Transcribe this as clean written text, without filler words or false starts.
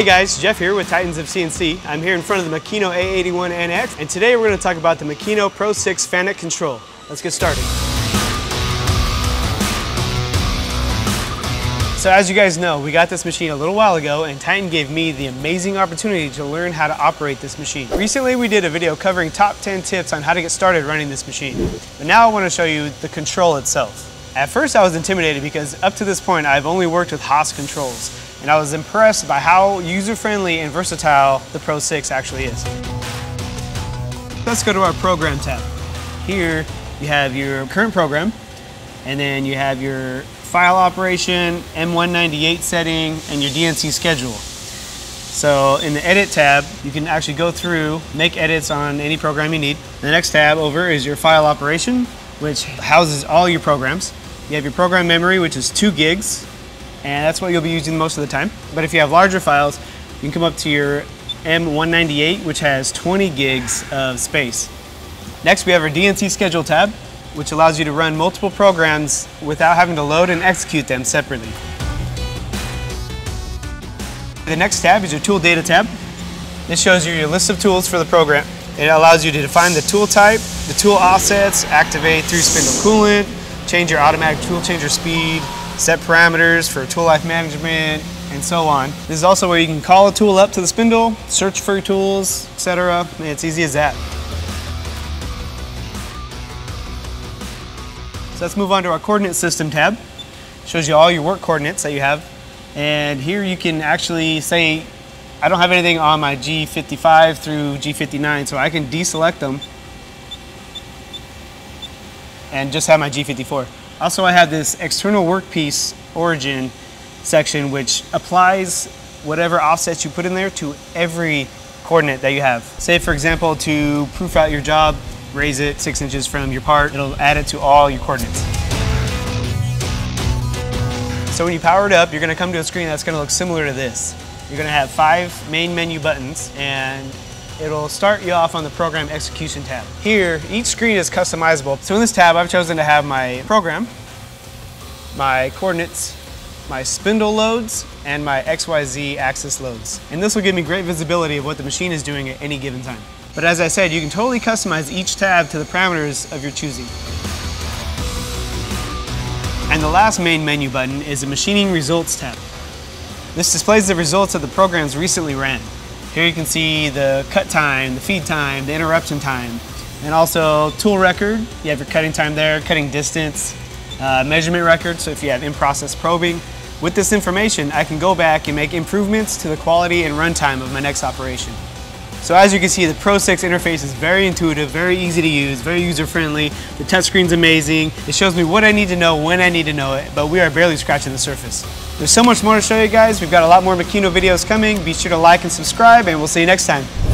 Hey guys, Jeff here with Titans of CNC. I'm here in front of the Makino A81NX, and today we're going to talk about the Makino Pro6 Fanuc control. Let's get started. So as you guys know, we got this machine a little while ago, and Titan gave me the amazing opportunity to learn how to operate this machine. Recently we did a video covering top 10 tips on how to get started running this machine, but now I want to show you the control itself. At first I was intimidated because up to this point I've only worked with Haas controls, and I was impressed by how user-friendly and versatile the Pro6 actually is. Let's go to our program tab. Here you have your current program, and then you have your file operation, M198 setting, and your DNC schedule. So in the edit tab, you can actually go through, make edits on any program you need. The next tab over is your file operation, which houses all your programs. You have your program memory, which is 2 gigs, and that's what you'll be using most of the time. But if you have larger files, you can come up to your M198, which has 20 gigs of space. Next, we have our DNC schedule tab, which allows you to run multiple programs without having to load and execute them separately. The next tab is your tool data tab. This shows you your list of tools for the program. It allows you to define the tool type, the tool offsets, activate through spindle coolant, change your automatic tool changer speed, set parameters for tool life management, and so on. This is also where you can call a tool up to the spindle, search for tools, etc. It's easy as that. So let's move on to our coordinate system tab. It shows you all your work coordinates that you have. And here you can actually say, I don't have anything on my G55 through G59, so I can deselect them and just have my G54. Also, I have this external workpiece origin section, which applies whatever offsets you put in there to every coordinate that you have. Say, for example, to proof out your job, raise it 6 inches from your part. It'll add it to all your coordinates. So when you power it up, you're going to come to a screen that's going to look similar to this. You're going to have 5 main menu buttons, and it'll start you off on the Program Execution tab. Here, each screen is customizable. So in this tab, I've chosen to have my program, my coordinates, my spindle loads, and my XYZ axis loads. And this will give me great visibility of what the machine is doing at any given time. But as I said, you can totally customize each tab to the parameters of your choosing. And the last main menu button is the Machining Results tab. This displays the results of the programs recently ran. Here you can see the cut time, the feed time, the interruption time, and also tool record. You have your cutting time there, cutting distance, measurement record, so if you have in-process probing. With this information, I can go back and make improvements to the quality and runtime of my next operation. So as you can see, the Pro6 interface is very intuitive, very easy to use, very user-friendly. The touchscreen's amazing. It shows me what I need to know, when I need to know it, but we are barely scratching the surface. There's so much more to show you guys. We've got a lot more Makino videos coming. Be sure to like and subscribe, and we'll see you next time.